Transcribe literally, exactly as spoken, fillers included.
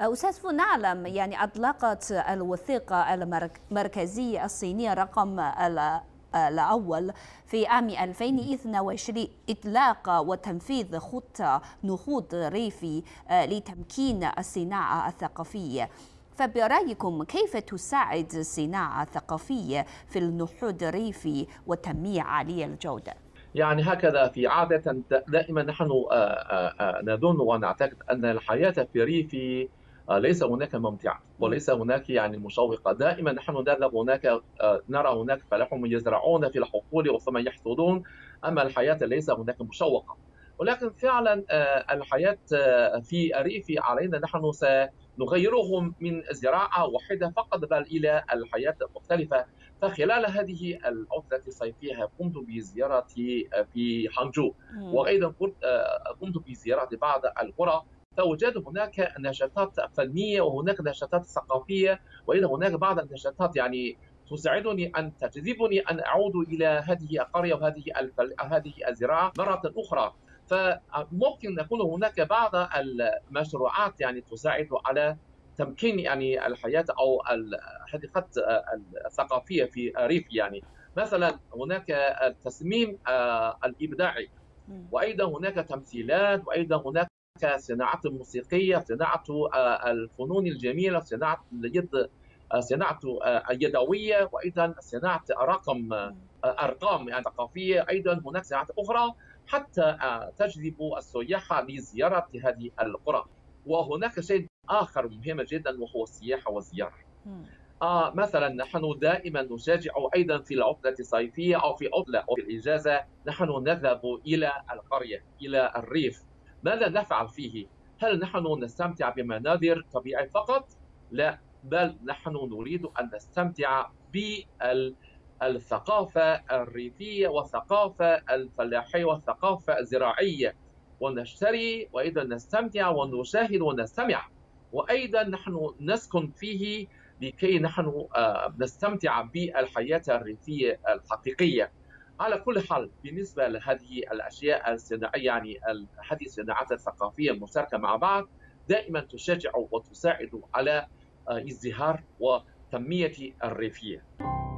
أستاذ فنعلم، يعني أطلقت الوثيقة المركزية الصينية رقم الأول في عام ألفين واثنين وعشرين إطلاق وتنفيذ خطة نهوض ريفي لتمكين الصناعة الثقافية، فبرأيكم كيف تساعد الصناعة الثقافية في النهوض الريفي وتنمية عالية الجودة؟ يعني هكذا في عادة دائما نحن نظن ونعتقد أن الحياة في الريف ليس هناك ممتعة وليس هناك يعني مشوقة. دائما نحن نذهب هناك نرى هناك فلاحون يزرعون في الحقول وثم يحصدون، أما الحياة ليس هناك مشوقة. ولكن فعلا الحياة في الريف علينا نحن سنغيرهم من زراعة واحدة فقط بل إلى الحياة المختلفة. فخلال هذه العطلة الصيفية قمت بزيارة في هانجو، وأيضا قمت بزيارة بعض القرى، فوجدت هناك نشاطات فنية وهناك نشاطات ثقافية وأيضا هناك بعض النشاطات يعني تساعدني أن تجذبني أن أعود إلى هذه القرية وهذه هذه الزراعة مرة أخرى. فممكن نكون هناك بعض المشروعات يعني تساعد على تمكين يعني الحياة أو الحديقة الثقافية في الريف. يعني مثلا هناك التصميم الإبداعي، وأيضا هناك تمثيلات، وأيضا هناك صناعة موسيقية، صناعة الفنون الجميلة، صناعة اليد، صناعة اليدوية، وأيضا صناعة رقم أرقام يعني ثقافية. أيضا هناك صناعات أخرى حتى تجذب السياح لزيارة هذه القرى. وهناك شيء آخر مهم جدا وهو السياحة والزيارة. آه مثلا نحن دائما نشجع أيضا في العطلة الصيفية أو في عطلة أو في الإجازة نحن نذهب إلى القرية إلى الريف. ماذا نفعل فيه؟ هل نحن نستمتع بمناظر طبيعية فقط؟ لا، بل نحن نريد أن نستمتع بالثقافة الريفية والثقافة الفلاحية والثقافة الزراعية، ونشتري وأيضا نستمتع ونشاهد ونستمع، وأيضا نحن نسكن فيه لكي نحن نستمتع بالحياة الريفية الحقيقية. على كل حال بالنسبة لهذه الأشياء الصناعية يعني هذه الصناعات الثقافية المشتركة مع بعض دائما تشجع وتساعد على ازدهار وتنمية الريفية.